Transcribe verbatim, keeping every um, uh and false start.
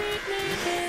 treat me.